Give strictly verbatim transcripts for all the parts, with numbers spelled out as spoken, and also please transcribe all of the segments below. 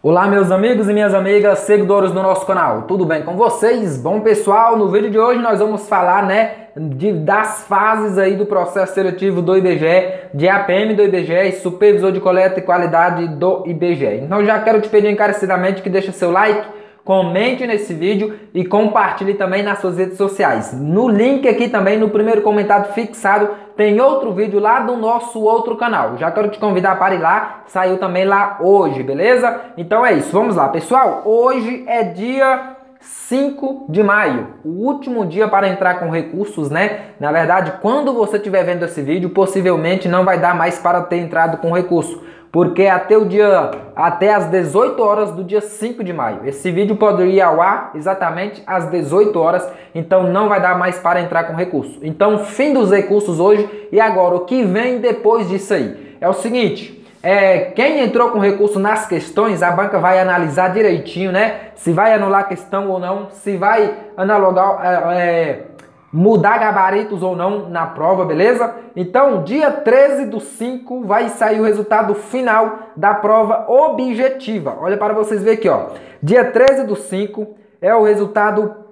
Olá meus amigos e minhas amigas, seguidores do nosso canal, tudo bem com vocês? Bom pessoal, no vídeo de hoje nós vamos falar, né, de, das fases aí do processo seletivo do I B G E, de A P M do I B G E e Supervisor de Coleta e Qualidade do I B G E. Então já quero te pedir encarecidamente que deixe seu like, comente nesse vídeo e compartilhe também nas suas redes sociais. No link aqui também, no primeiro comentário fixado, tem outro vídeo lá do nosso outro canal. Já quero te convidar para ir lá, saiu também lá hoje, beleza? Então é isso, vamos lá pessoal. Hoje é dia cinco de maio, o último dia para entrar com recursos, né? Na verdade, quando você estiver vendo esse vídeo, possivelmente não vai dar mais para ter entrado com recurso, porque até o dia, até as dezoito horas do dia cinco de maio. Esse vídeo pode ir ao ar exatamente às dezoito horas, então não vai dar mais para entrar com recurso. Então, fim dos recursos hoje. E agora, o que vem depois disso aí? É o seguinte, é, quem entrou com recurso nas questões, a banca vai analisar direitinho, né? Se vai anular a questão ou não, se vai analogar... É, é, mudar gabaritos ou não na prova, beleza? Então, dia treze do cinco vai sair o resultado final da prova objetiva. Olha para vocês verem aqui, ó. Dia treze do cinco é o resultado...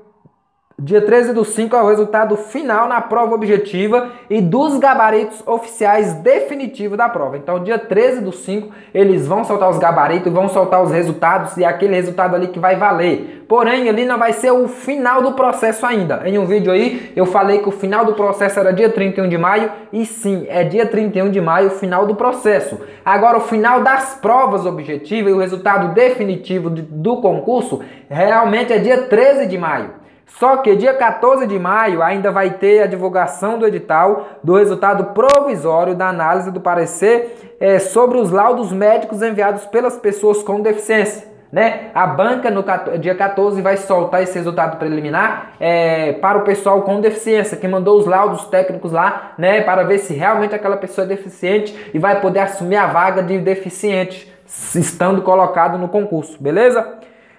Dia treze do cinco é o resultado final na prova objetiva e dos gabaritos oficiais definitivos da prova. Então, dia treze do cinco, eles vão soltar os gabaritos, vão soltar os resultados e aquele resultado ali que vai valer. Porém, ali não vai ser o final do processo ainda. Em um vídeo aí, eu falei que o final do processo era dia trinta e um de maio e sim, é dia trinta e um de maio o final do processo. Agora, o final das provas objetivas e o resultado definitivo do concurso realmente é dia treze de maio. Só que dia quatorze de maio ainda vai ter a divulgação do edital do resultado provisório da análise do parecer é, sobre os laudos médicos enviados pelas pessoas com deficiência, né? A banca no dia quatorze vai soltar esse resultado preliminar é, para o pessoal com deficiência que mandou os laudos técnicos lá, né? Para ver se realmente aquela pessoa é deficiente e vai poder assumir a vaga de deficiente estando colocado no concurso, beleza?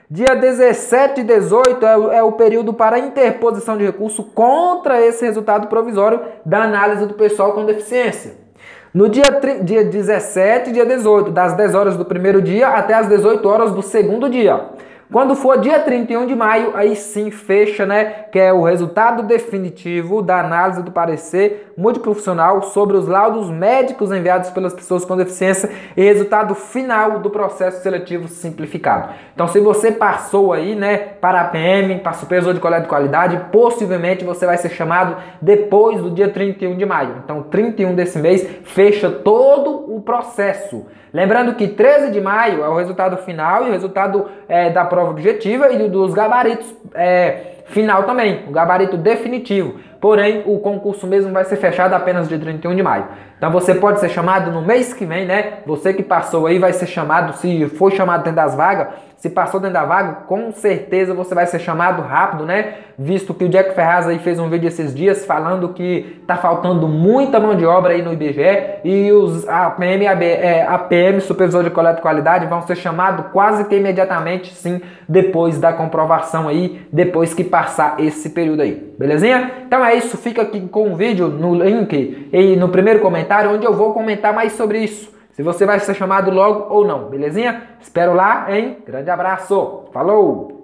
Dia dezessete e dezoito é o período para interposição de recurso contra esse resultado provisório da análise do pessoal com deficiência. No dia, dia dezessete e dia dezoito, das dez horas do primeiro dia até as dezoito horas do segundo dia. Quando for dia trinta e um de maio, aí sim fecha, né? Que é o resultado definitivo da análise do parecer multiprofissional sobre os laudos médicos enviados pelas pessoas com deficiência e resultado final do processo seletivo simplificado. Então, se você passou aí, né, para a A P M, para Supervisor de Coleta de Qualidade, possivelmente você vai ser chamado depois do dia trinta e um de maio. Então, trinta e um desse mês fecha todo o processo. Lembrando que treze de maio é o resultado final e o resultado é, da prova objetiva e dos gabaritos é, final também, o gabarito definitivo. Porém, o concurso mesmo vai ser fechado apenas dia trinta e um de maio. Então você pode ser chamado no mês que vem, né? Você que passou aí vai ser chamado, se for chamado dentro das vagas, se passou dentro da vaga, com certeza você vai ser chamado rápido, né? Visto que o Jack Ferraz aí fez um vídeo esses dias falando que tá faltando muita mão de obra aí no I B G E e os A P M, A B, é, A P M, Supervisor de Coleta e Qualidade, vão ser chamados quase que imediatamente, sim, depois da comprovação aí, depois que passar esse período aí, belezinha? Então é isso, fica aqui com o vídeo no link e no primeiro comentário, onde eu vou comentar mais sobre isso. Se você vai ser chamado logo ou não, belezinha? Espero lá, hein? Grande abraço! Falou!